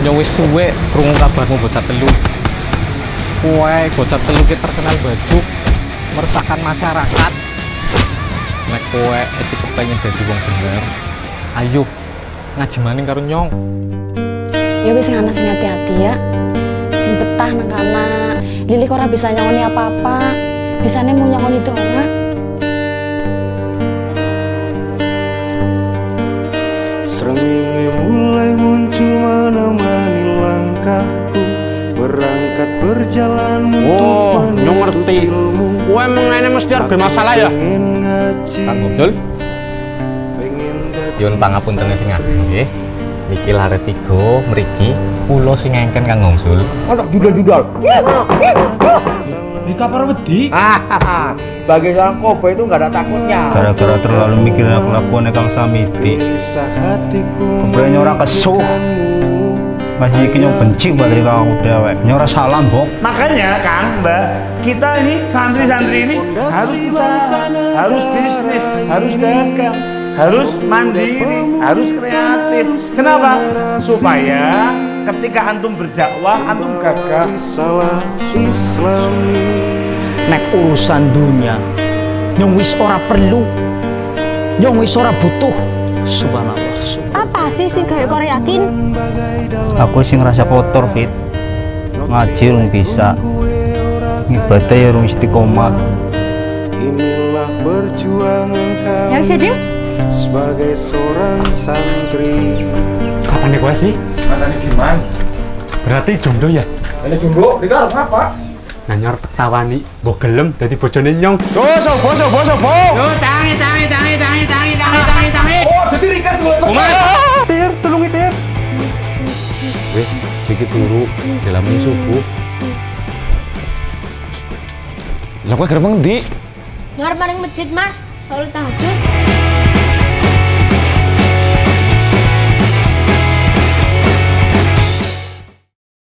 Ya wis suwe krungu kabarmu bocah telu. Kowe bocah telu ki terkenal baju meresahkan masyarakat. Nek kowe isih kepengin dadi wong bener, ayo ngaji maning karo nyong. Ya wis anak sing hati-hati ya. Sing betah nang kana. Lili kok ora bisa nyangoni apa-apa. Bisane mung nyangoni dongak. Srengenge mulai muncul menemani langkahku, berangkat berjalan untuk menuntut ilmu. Kowe mengenai mesti ada masalah ya? Kang Gumsul, yun pangapunten sing ngaten nggih. Niki lare tiga mriki kula sing ngengken Kang Gumsul. Ana judal-judal. Di kamar wedi. Bagi orang koba itu nggak ada takutnya. Gara-gara terlalu mikirin aku lakukan Kang Samiti. Keberanian orang kesuh. Masih kini benci mbak dari kamu dewek. Nyora salam bok. Makanya Kang Mbak, kita ini santri-santri ini harus usaha, harus bisnis, harus dagang, harus mandiri, harus kreatif. Kenapa? Supaya ketika antum berdakwah, antum gagah. Nek urusan dunia nyong wis ora perlu, nyong wis ora butuh. Subhanallah. Apa sih sing gawe kok yakin? Aku sing ngerasa kotor, Fit. Ngaji rung bisa. Ibadah ya rung istiqomah. Inilah berjuang engkau. Ya sedih. Sebagai seorang santri. Kapan nih sih? Kapan gimana? Berarti jomblo ya? Ini jomblo, Rika apa? Nanyor petawani, mbok gelem dadi bojone nyong. Sopo. Yo tangi. Oh, dadi Rika sing lho. Tir, tulungi Tir. Wis, iki turu dalam subuh. Lah kowe gremeng ndi? Ngarep maring masjid, Mas. Salat tahajud.